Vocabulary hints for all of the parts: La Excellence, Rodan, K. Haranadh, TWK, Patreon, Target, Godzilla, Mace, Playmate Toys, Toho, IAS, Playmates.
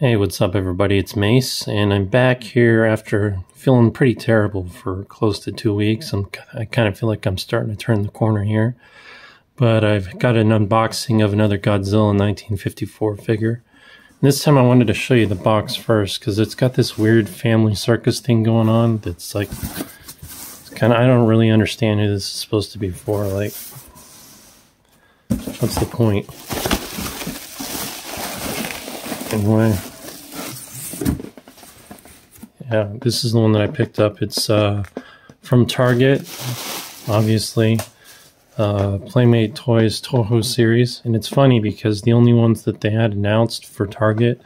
Hey, what's up everybody? It's Mace, and I'm back here after feeling pretty terrible for close to 2 weeks. I kind of feel like I'm starting to turn the corner here. But I've got an unboxing of another Godzilla 1954 figure. And this time I wanted to show you the box first, because it's got this weird family circus thing going on that's like... it's kind of... I don't really understand who this is supposed to be for, like... what's the point? Anyway, yeah, this is the one that I picked up. It's from Target, obviously, Playmate Toys Toho series. And it's funny because the only ones that they had announced for Target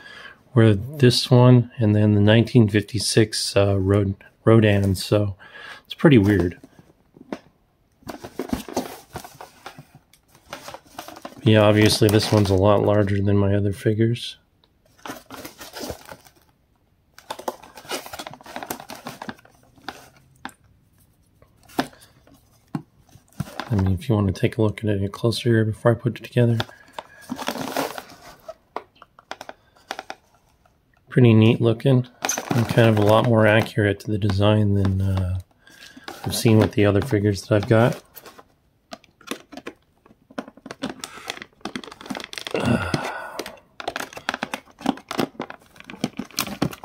were this one and then the 1956 Rodan, so it's pretty weird. But yeah, obviously this one's a lot larger than my other figures. I mean, if you want to take a look at it closer here before I put it together. Pretty neat looking, and kind of a lot more accurate to the design than I've seen with the other figures that I've got.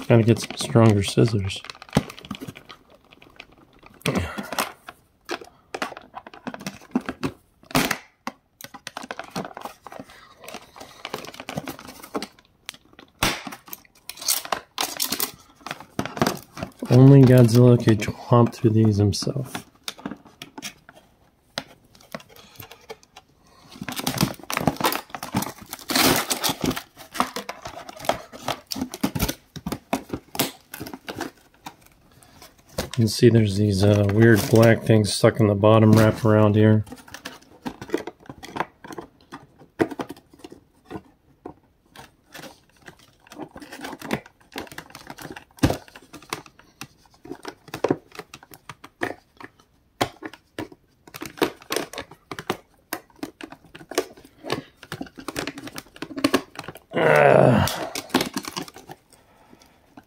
Gotta get some stronger scissors. Only Godzilla could chomp through these himself. You can see there's these weird black things stuck in the bottom wrap around here.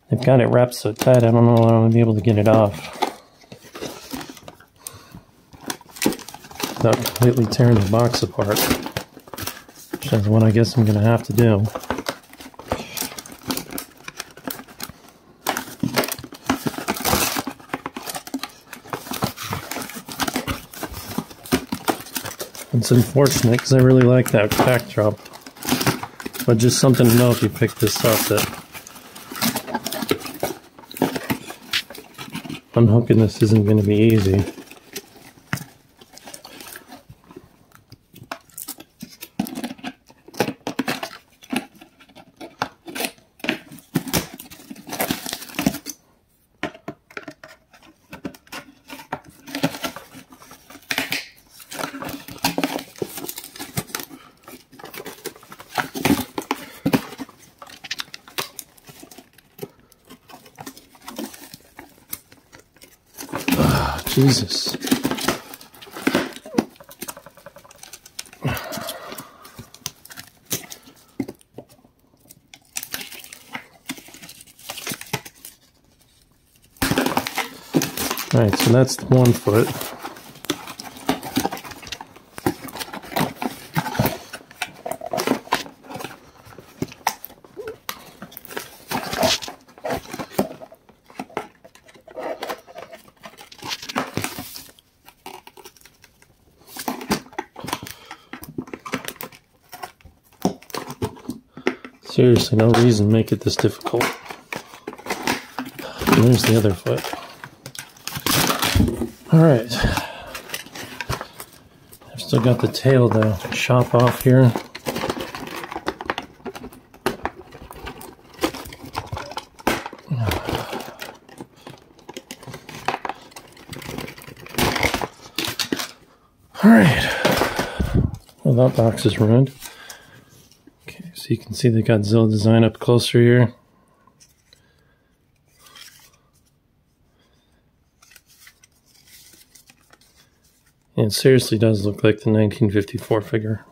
They've got it wrapped so tight, I don't know if I'm going to be able to get it off without completely tearing the box apart, which is what I guess I'm going to have to do. It's unfortunate because I really like that backdrop, but just something to know if you pick this up that... I'm hoping this isn't going to be easy. Jesus. Alright, so that's the one foot. Seriously, no reason to make it this difficult. And there's the other foot. Alright. I've still got the tail to chop off here. Alright. Well, that box is ruined. So you can see the Godzilla design up closer here. And it seriously does look like the 1954 figure.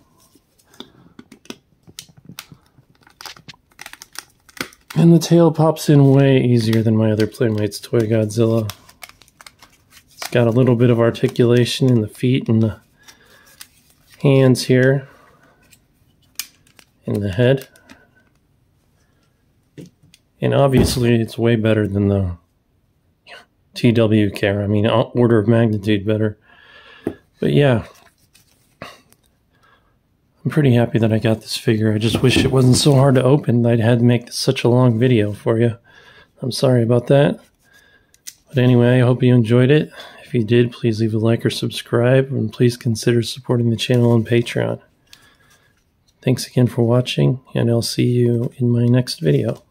And the tail pops in way easier than my other Playmates toy Godzilla. It's got a little bit of articulation in the feet and the hands here, in the head. And obviously it's way better than the TWK, I mean order of magnitude better. But yeah, I'm pretty happy that I got this figure. I just wish it wasn't so hard to open. I'd had to make this such a long video for you. I'm sorry about that. But anyway, I hope you enjoyed it. If you did, please leave a like or subscribe, and please consider supporting the channel on Patreon. Thanks again for watching, and I'll see you in my next video.